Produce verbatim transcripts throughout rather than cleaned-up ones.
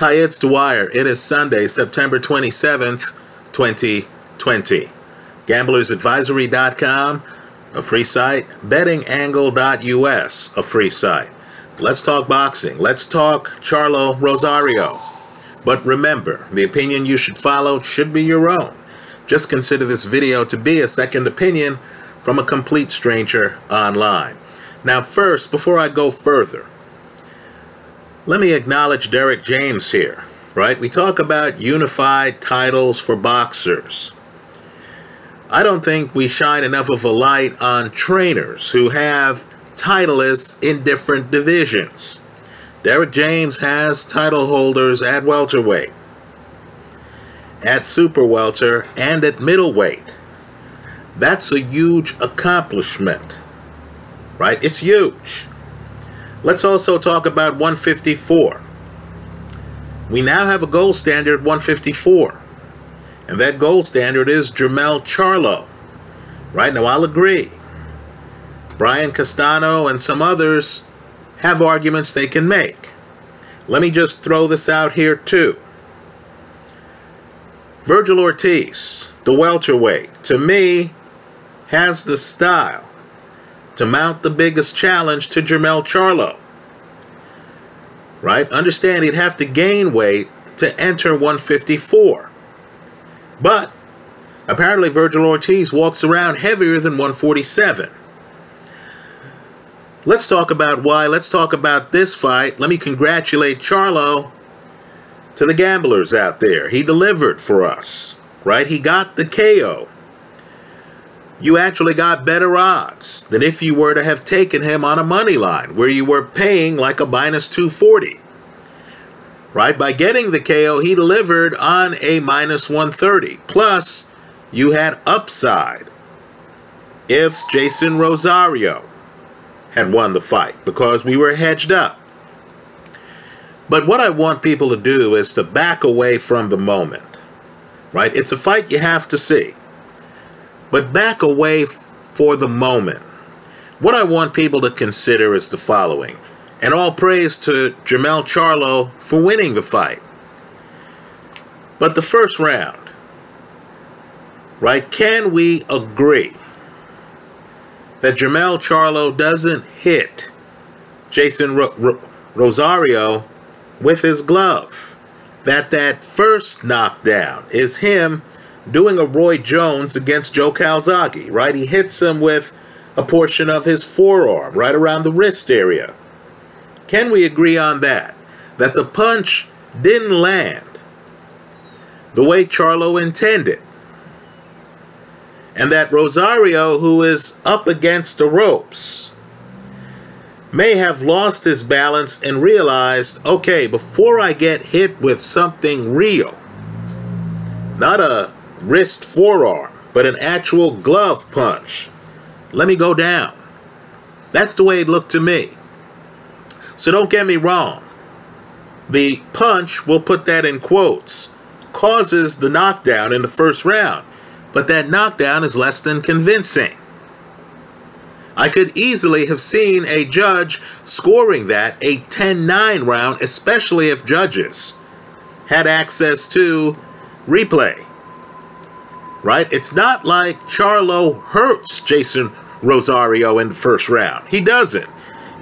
Hi, it's Dwyer. It is Sunday, September twenty-seventh, twenty twenty. Gamblers advisory dot com, a free site. Betting angle dot U S, a free site. Let's talk boxing. Let's talk Charlo Rosario. But remember, the opinion you should follow should be your own. Just consider this video to be a second opinion from a complete stranger online. Now first, before I go further, let me acknowledge Derek James here, right? We talk about unified titles for boxers. I don't think we shine enough of a light on trainers who have titleists in different divisions. Derek James has title holders at welterweight, at super welter, and at middleweight. That's a huge accomplishment, right? It's huge. Let's also talk about one fifty-four. We now have a gold standard one fifty-four, and that gold standard is Jermell Charlo. Right now, I'll agree. Brian Castano and some others have arguments they can make. Let me just throw this out here too. Virgil Ortiz, the welterweight, to me, has the style to mount the biggest challenge to Jermell Charlo, right? Understand he'd have to gain weight to enter one fifty-four. But apparently Virgil Ortiz walks around heavier than one forty-seven. Let's talk about why. Let's talk about this fight. Let me congratulate Charlo to the gamblers out there. He delivered for us, right? He got the K O. You actually got better odds than if you were to have taken him on a money line where you were paying like a minus two forty. Right? By getting the K O, he delivered on a minus one thirty. Plus, you had upside if Jeison Rosario had won the fight because we were hedged up. But what I want people to do is to back away from the moment. Right? It's a fight you have to see. But back away for the moment. What I want people to consider is the following. And all praise to Jermell Charlo for winning the fight. But the first round, right, can we agree that Jermell Charlo doesn't hit Jeison Ro- Ro- Rosario with his glove? That that first knockdown is him doing a Roy Jones against Joe Calzaghe, right? He hits him with a portion of his forearm, right around the wrist area. Can we agree on that? That the punch didn't land the way Charlo intended. And that Rosario, who is up against the ropes, may have lost his balance and realized, okay, before I get hit with something real, not a wrist forearm, but an actual glove punch, let me go down. That's the way it looked to me. So don't get me wrong. The punch, we'll put that in quotes, causes the knockdown in the first round. But that knockdown is less than convincing. I could easily have seen a judge scoring that a ten nine round, especially if judges had access to replay. Right? It's not like Charlo hurts Jeison Rosario in the first round. He doesn't.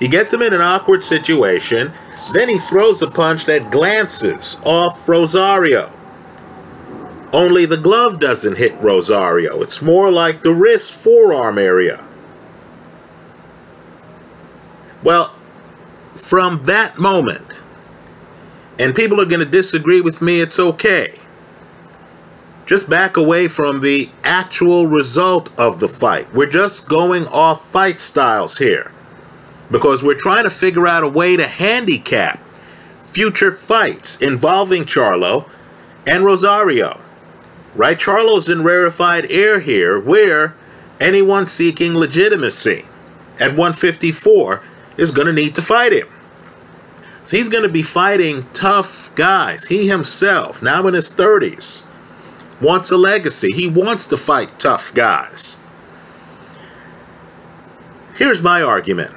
He gets him in an awkward situation. Then he throws a punch that glances off Rosario. Only the glove doesn't hit Rosario. It's more like the wrist forearm area. Well, from that moment, and people are going to disagree with me, it's okay. Just back away from the actual result of the fight. We're just going off fight styles here because we're trying to figure out a way to handicap future fights involving Charlo and Rosario. Right? Charlo's in rarefied air here, where anyone seeking legitimacy at one fifty-four is going to need to fight him. So he's going to be fighting tough guys. He himself, now in his thirties, wants a legacy. He wants to fight tough guys. Here's my argument.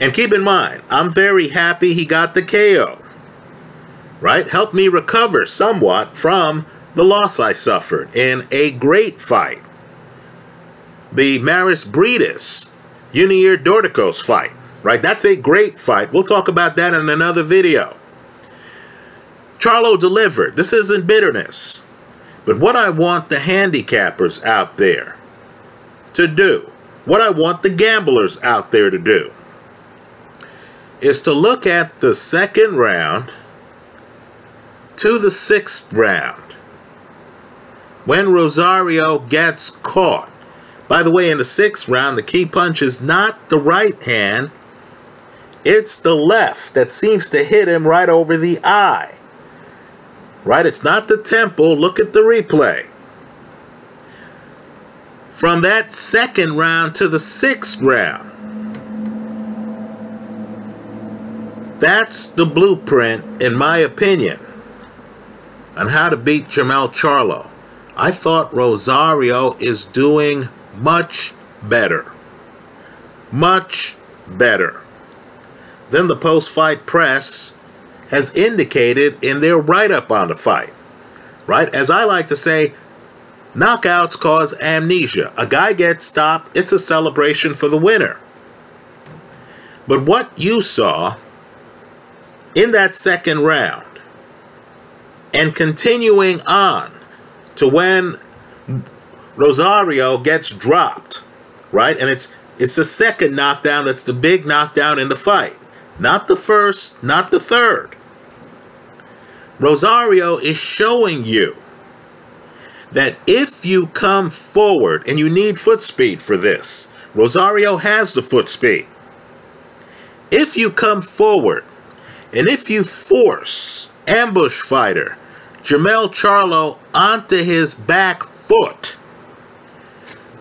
And keep in mind, I'm very happy he got the K O. right? Helped me recover somewhat from the loss I suffered in a great fight. The Mairis Briedis, Unier Dorticos fight, right? That's a great fight. We'll talk about that in another video. Charlo delivered. This isn't bitterness. But what I want the handicappers out there to do, what I want the gamblers out there to do, is to look at the second round to the sixth round when Rosario gets caught. By the way, in the sixth round, the key punch is not the right hand, it's the left that seems to hit him right over the eye. Right? It's not the temple. Look at the replay. From that second round to the sixth round, that's the blueprint, in my opinion, on how to beat Jermell Charlo. I thought Rosario is doing much better. Much better than the post-fight press has indicated in their write-up on the fight. Right? As I like to say, knockouts cause amnesia. A guy gets stopped, it's a celebration for the winner. But what you saw in that second round and continuing on to when Rosario gets dropped, right? And it's it's the second knockdown that's the big knockdown in the fight. Not the first, not the third. Rosario is showing you that if you come forward, and you need foot speed for this, Rosario has the foot speed. If you come forward, and if you force ambush fighter Jermell Charlo onto his back foot,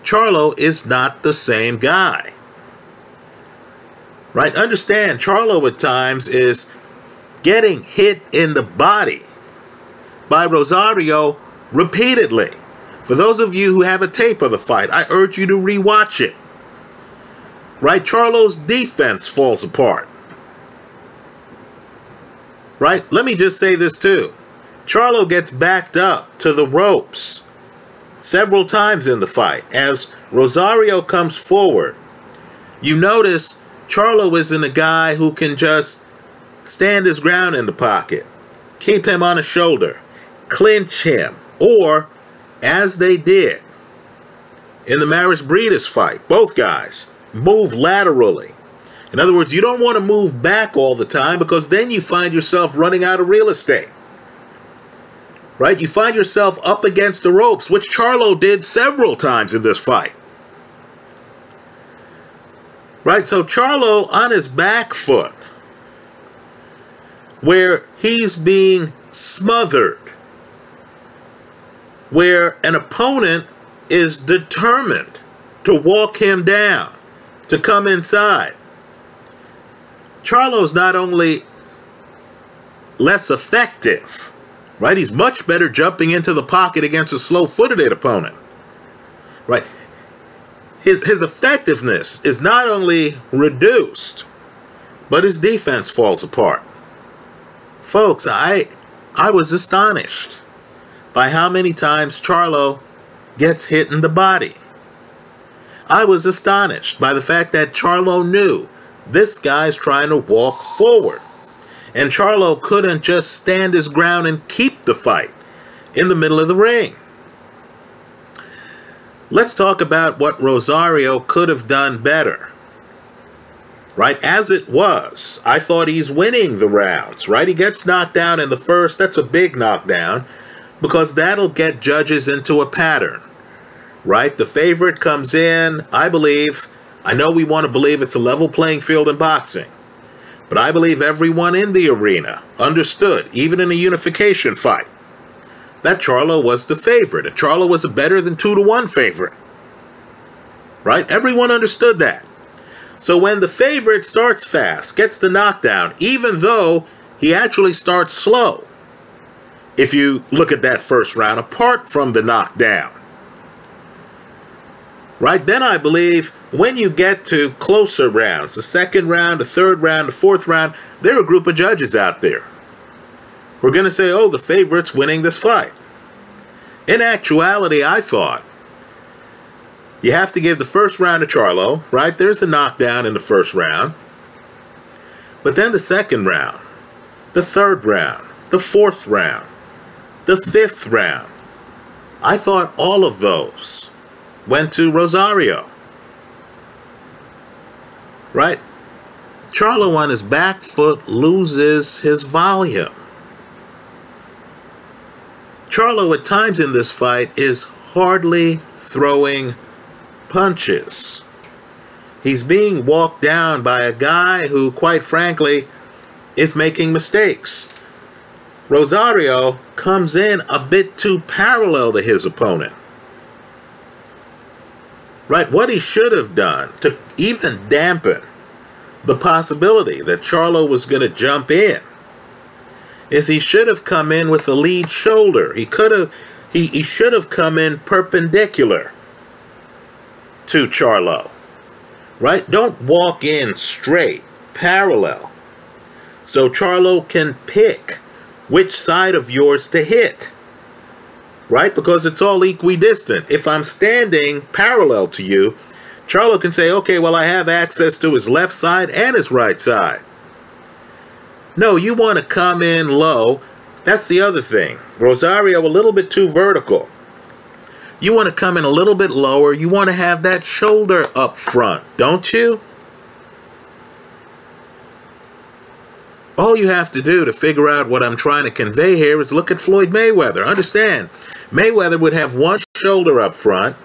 Charlo is not the same guy. Right? Understand, Charlo at times is getting hit in the body by Rosario repeatedly. For those of you who have a tape of the fight, I urge you to rewatch it. Right? Charlo's defense falls apart. Right? Let me just say this too. Charlo gets backed up to the ropes several times in the fight. As Rosario comes forward, you notice Charlo isn't a guy who can just stand his ground in the pocket, keep him on his shoulder, clinch him, or, as they did in the Mairis Briedis fight, both guys move laterally. In other words, you don't want to move back all the time, because then you find yourself running out of real estate. Right? You find yourself up against the ropes, which Charlo did several times in this fight. Right? So Charlo on his back foot, where he's being smothered, where an opponent is determined to walk him down, to come inside. Charlo's not only less effective, right? He's much better jumping into the pocket against a slow-footed opponent, right? His, his effectiveness is not only reduced, but his defense falls apart. Folks, I, I was astonished by how many times Charlo gets hit in the body. I was astonished by the fact that Charlo knew this guy's trying to walk forward, and Charlo couldn't just stand his ground and keep the fight in the middle of the ring. Let's talk about what Rosario could have done better. Right? As it was, I thought he's winning the rounds, right? He gets knocked down in the first. That's a big knockdown, because that'll get judges into a pattern, right? The favorite comes in, I believe. I know we want to believe it's a level playing field in boxing, but I believe everyone in the arena understood, even in a unification fight, that Charlo was the favorite, and Charlo was a better than two to one favorite, right? Everyone understood that. So when the favorite starts fast, gets the knockdown, even though he actually starts slow, if you look at that first round, apart from the knockdown, right? Then I believe when you get to closer rounds, the second round, the third round, the fourth round, there are a group of judges out there we're going to say, oh, the favorite's winning this fight. In actuality, I thought, you have to give the first round to Charlo, right? There's a knockdown in the first round. But then the second round, the third round, the fourth round, the fifth round. I thought all of those went to Rosario, right? Charlo on his back foot loses his volume. Charlo at times in this fight is hardly throwing punches. He's being walked down by a guy who, quite frankly, is making mistakes. Rosario comes in a bit too parallel to his opponent. Right? What he should have done to even dampen the possibility that Charlo was going to jump in is he should have come in with a lead shoulder. He could have, he, he should have come in perpendicular to Charlo. Right? Don't walk in straight, parallel, so Charlo can pick which side of yours to hit. Right? Because it's all equidistant. If I'm standing parallel to you, Charlo can say, okay, well, I have access to his left side and his right side. No, you want to come in low. That's the other thing. Rosario, a little bit too vertical. You want to come in a little bit lower. You want to have that shoulder up front, don't you? All you have to do to figure out what I'm trying to convey here is look at Floyd Mayweather. Understand, Mayweather would have one shoulder up front,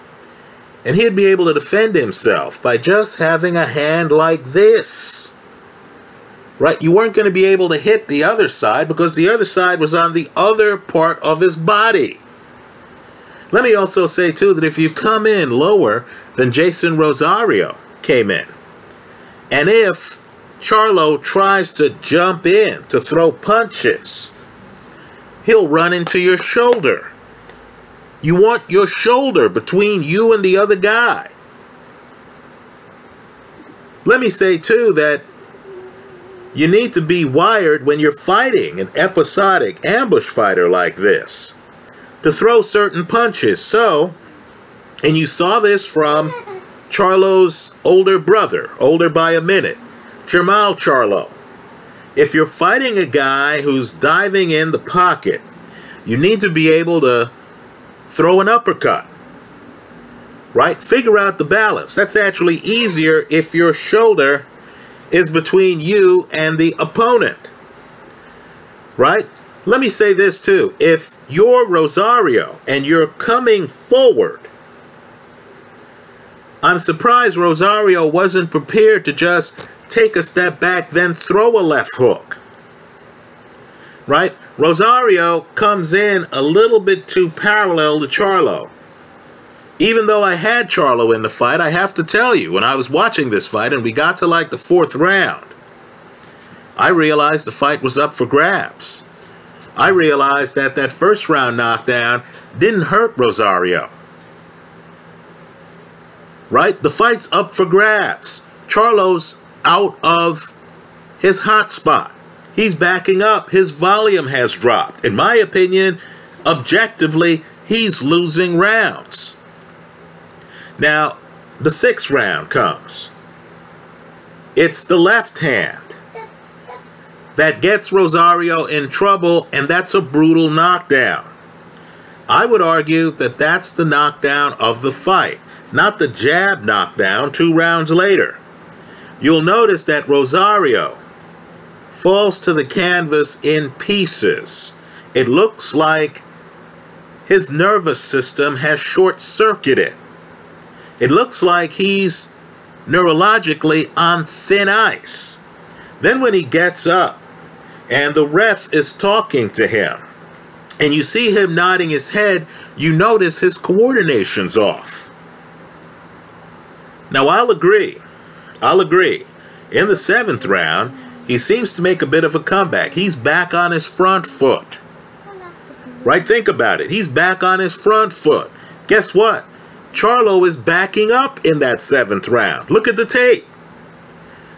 and he'd be able to defend himself by just having a hand like this. Right? You weren't going to be able to hit the other side because the other side was on the other part of his body. Let me also say, too, that if you come in lower than Jeison Rosario came in, and if Charlo tries to jump in to throw punches, he'll run into your shoulder. You want your shoulder between you and the other guy. Let me say, too, that you need to be wired when you're fighting an episodic ambush fighter like this to throw certain punches. So, and you saw this from Charlo's older brother, older by a minute, Jermell Charlo. If you're fighting a guy who's diving in the pocket, you need to be able to throw an uppercut, right? Figure out the balance. That's actually easier if your shoulder is between you and the opponent, right? Let me say this too. If you're Rosario and you're coming forward, I'm surprised Rosario wasn't prepared to just take a step back, then throw a left hook. Right? Rosario comes in a little bit too parallel to Charlo. Even though I had Charlo in the fight, I have to tell you, when I was watching this fight and we got to like the fourth round, I realized the fight was up for grabs. I realized that that first round knockdown didn't hurt Rosario. Right? The fight's up for grabs. Charlo's out of his hot spot. He's backing up. His volume has dropped. In my opinion, objectively, he's losing rounds. Now, the sixth round comes. It's the left hand that gets Rosario in trouble, and that's a brutal knockdown. I would argue that that's the knockdown of the fight, not the jab knockdown two rounds later. You'll notice that Rosario falls to the canvas in pieces. It looks like his nervous system has short-circuited. It looks like he's neurologically on thin ice. Then when he gets up, and the ref is talking to him, and you see him nodding his head, you notice his coordination's off. Now, I'll agree. I'll agree. In the seventh round, he seems to make a bit of a comeback. He's back on his front foot. Right? Think about it. He's back on his front foot. Guess what? Charlo is backing up in that seventh round. Look at the tape.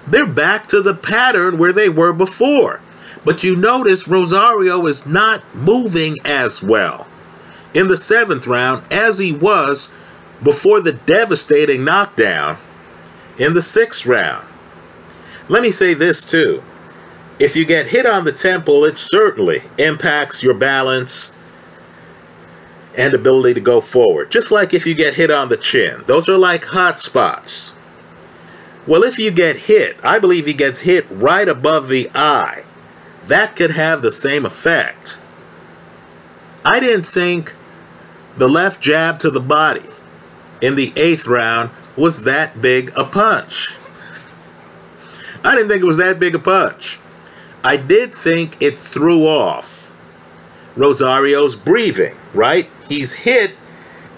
They're back to the pattern where they were before. But you notice Rosario is not moving as well in the seventh round as he was before the devastating knockdown in the sixth round. Let me say this too. If you get hit on the temple, it certainly impacts your balance and ability to go forward. Just like if you get hit on the chin. Those are like hot spots. Well, if you get hit, I believe he gets hit right above the eye. That could have the same effect. I didn't think the left jab to the body in the eighth round was that big a punch. I didn't think it was that big a punch. I did think it threw off Rosario's breathing, right? He's hit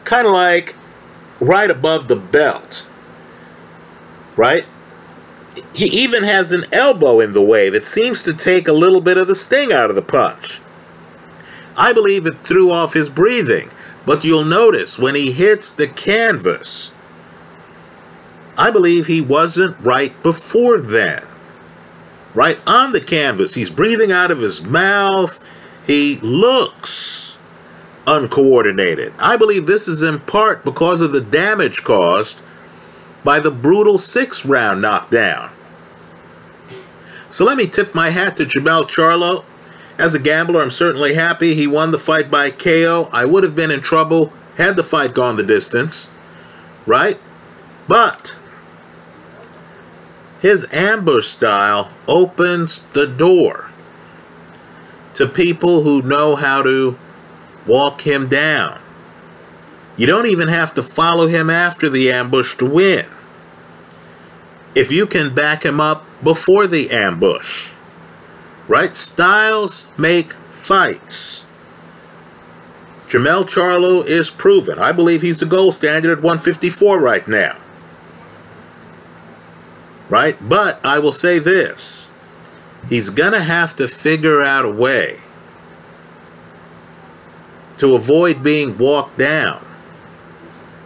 kind of like right above the belt, right? He even has an elbow in the way that seems to take a little bit of the sting out of the punch. I believe it threw off his breathing, but you'll notice when he hits the canvas, I believe he wasn't right before then. Right on the canvas, he's breathing out of his mouth. He looks uncoordinated. I believe this is in part because of the damage caused by the brutal sixth round knockdown. So let me tip my hat to Jermell Charlo. As a gambler, I'm certainly happy he won the fight by K O. I would have been in trouble had the fight gone the distance, right? But his ambush style opens the door to people who know how to walk him down. You don't even have to follow him after the ambush to win. If you can back him up before the ambush, right? Styles make fights. Jermell Charlo is proven. I believe he's the gold standard at one fifty-four right now. Right? But I will say this. He's going to have to figure out a way to avoid being walked down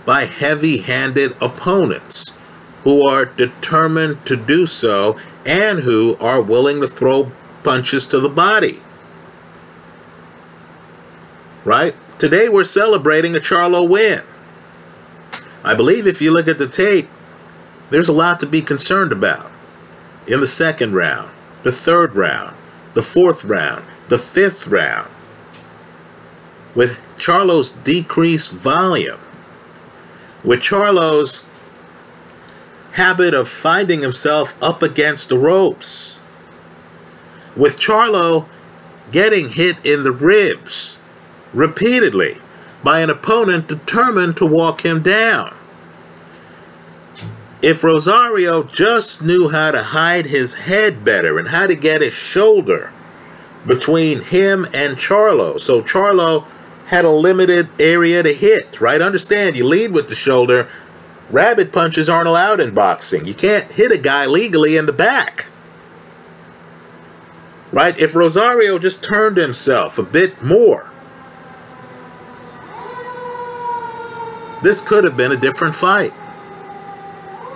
by heavy-handed opponents who are determined to do so and who are willing to throw punches to the body. Right? Today we're celebrating a Charlo win. I believe if you look at the tape, there's a lot to be concerned about in the second round, the third round, the fourth round, the fifth round. With Charlo's decreased volume, with Charlo's habit of finding himself up against the ropes, with Charlo getting hit in the ribs repeatedly by an opponent determined to walk him down. If Rosario just knew how to hide his head better and how to get his shoulder between him and Charlo, so Charlo had a limited area to hit, right? Understand, you lead with the shoulder. Rabbit punches aren't allowed in boxing. You can't hit a guy legally in the back. Right? If Rosario just turned himself a bit more, this could have been a different fight.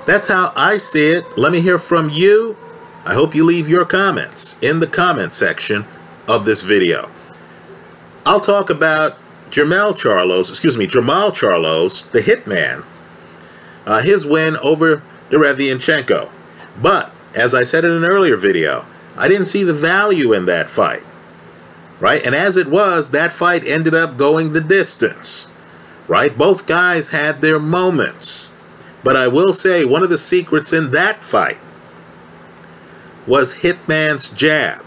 That's how I see it. Let me hear from you. I hope you leave your comments in the comment section of this video. I'll talk about Jermell Charlo's, excuse me, Jermell Charlo's, the Hitman, uh, his win over Derevyanchenko. But, as I said in an earlier video, I didn't see the value in that fight, right? And as it was, that fight ended up going the distance, right? Both guys had their moments. But I will say one of the secrets in that fight was Hitman's jab,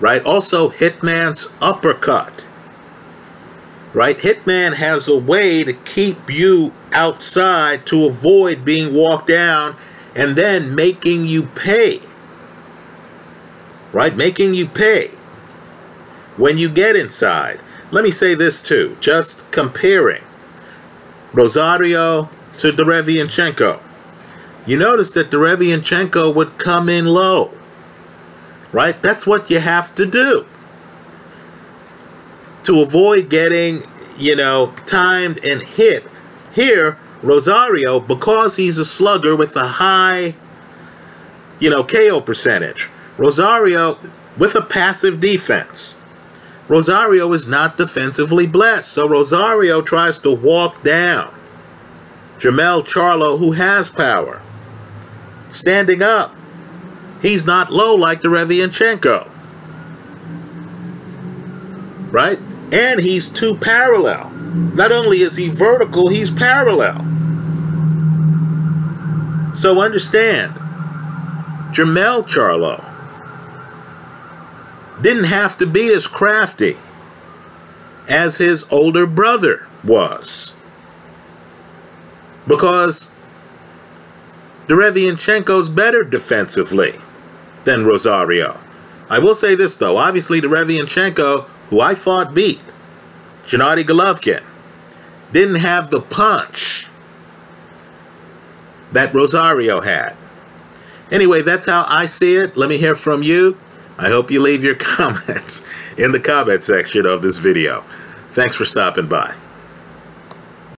right? Also Hitman's uppercut, right? Hitman has a way to keep you outside to avoid being walked down and then making you pay, right? Making you pay when you get inside. Let me say this too, just comparing Rosario to Derevyanchenko. You notice that Derevyanchenko would come in low, right? That's what you have to do to avoid getting, you know, timed and hit. Here, Rosario, because he's a slugger with a high, you know, K O percentage, Rosario, with a passive defense. Rosario is not defensively blessed, so Rosario tries to walk down Jermell Charlo, who has power. Standing up, he's not low like Derevyanchenko, right? And he's too parallel. Not only is he vertical, he's parallel. So understand, Jermell Charlo didn't have to be as crafty as his older brother was, because Derevyanchenko's better defensively than Rosario. I will say this though, obviously Derevyanchenko, who I thought beat Gennady Golovkin, didn't have the punch that Rosario had. Anyway, that's how I see it. Let me hear from you. I hope you leave your comments in the comment section of this video. Thanks for stopping by.